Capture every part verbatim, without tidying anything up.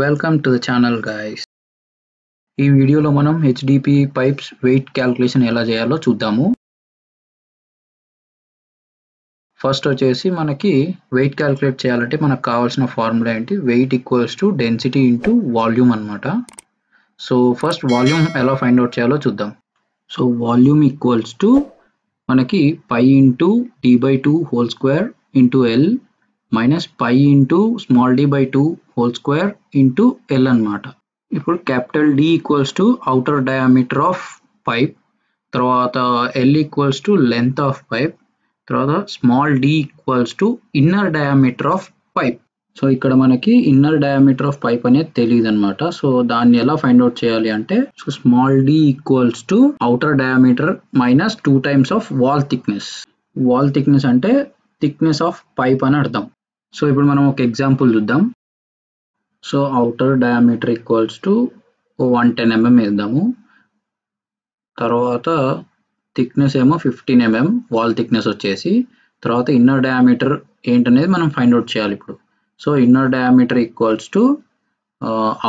Welcome to the channel guys. ఈ వీడియోలో మనం H D P E pipes weight calculation ఎలా చేయాలో చూద్దాము. ఫస్ట్ వచ్చేసి మనకి వెయిట్ క్యాలిక్యులేట్ చేయాలంటే మనకు కావాల్సిన ఫార్ములా ఏంటి? Weight equals to density into volume అన్నమాట. సో ఫస్ట్ వాల్యూమ్ ఎలా ఫైండ్ అవుట్ చేయాలో చూద్దాం. సో వాల్యూమ్ ఈక్వల్స్ టు మనకి pi into D by two whole square into L minus pi into small D by two whole square into L అనమాట. ఇప్పుడు capital D equals to outer diameter of pipe, తర్వాత L equals to length of pipe, తర్వాత small D equals to inner diameter of pipe. So ఇక్కడ మనకి inner diameter of pipe అనేది తెలియదు అనమాట. So దాన్ని ఎలా ఫైండ్ అవుట్ చేయాలి అంటే small D equals to outer diameter minus two times of wall thickness. Wall thickness అంటే థిక్నెస్ ఆఫ్ పైప్ అని అర్థం. సో ఇప్పుడు మనం ఒక ఎగ్జాంపుల్ చూద్దాం. So outer diameter equals to one ten mm వేద్దాము, తర్వాత థిక్నెస్ ఏమో ఫిఫ్టీన్ ఎంఎం వాల్ థిక్నెస్ వచ్చేసి, తర్వాత ఇన్నర్ డయామీటర్ ఏంటనేది మనం ఫైండ్ అవుట్ చేయాలి ఇప్పుడు. So inner diameter equals to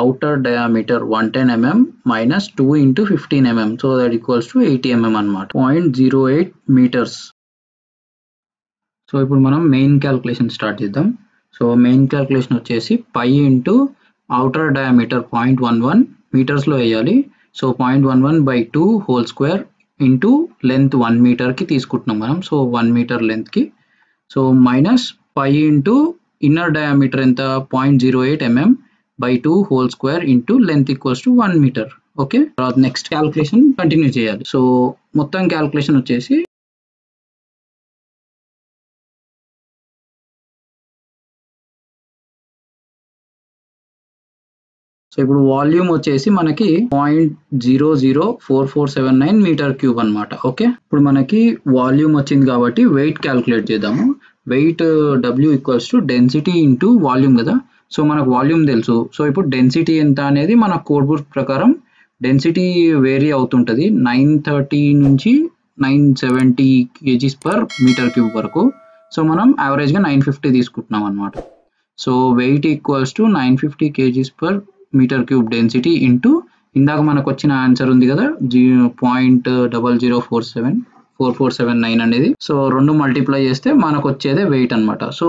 outer diameter one ten mm minus two into fifteen mm, so that equals to eighty mm అనమాట, point zero eight metres. So ఇప్పుడు మనం main calculation start చేద్దాం. So main calculation వచ్చేసి pi into outer diameter point one one మీటర్స్లో వేయాలి. So point one one by two whole square into length one మీటర్కి తీసుకుంటున్నాం మనం. సో వన్ మీటర్ లెంత్కి so minus pi into inner diameter ఎంత, point zero eight mm by two whole square into length equals to one metre. Okay, తర్వాత next calculation continue చేయాలి. So మొత్తం calculation వచ్చేసి so ఇప్పుడు వాల్యూమ్ వచ్చేసి మనకి point zero zero four four seven nine metre cube అనమాట. Okay, ఇప్పుడు మనకి వాల్యూమ్ వచ్చింది కాబట్టి వెయిట్ క్యాలిక్యులేట్ చేద్దాము. Weight W equals to density into volume కదా. సో మనకు వాల్యూమ్ తెలుసు. సో ఇప్పుడు డెన్సిటీ ఎంత అనేది మన కోడ్ బుక్ ప్రకారం డెన్సిటీ వేరీ అవుతుంటుంది, నైన్ థర్టీ నుంచి nine seventy kgs per metre cube వరకు. సో మనం యావరేజ్గా నైన్ ఫిఫ్టీ తీసుకుంటున్నాం అనమాట. So weight equals to nine fifty kgs per metre cube density into ఇందాక మనకు వచ్చిన ఆన్సర్ ఉంది కదా జీ point double zero four seven four four seven nine అనేది. సో రెండు మల్టిప్లై చేస్తే మనకు వచ్చేదే వెయిట్ అనమాట. సో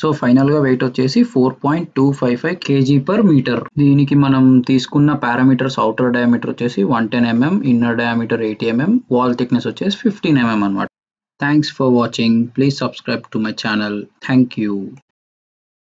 సో ఫైనల్గా వెయిట్ వచ్చేసి four point two five five kg per metre. దీనికి మనం తీసుకున్న పారామీటర్స్ అవుటర్ డయామీటర్ వచ్చేసి one ten mm, inner diameter eighty mm, wall thickness వచ్చేసి ఫిఫ్టీన్ ఎంఎం అనమాట. Thanks for watching. Please subscribe to my channel. Thank you.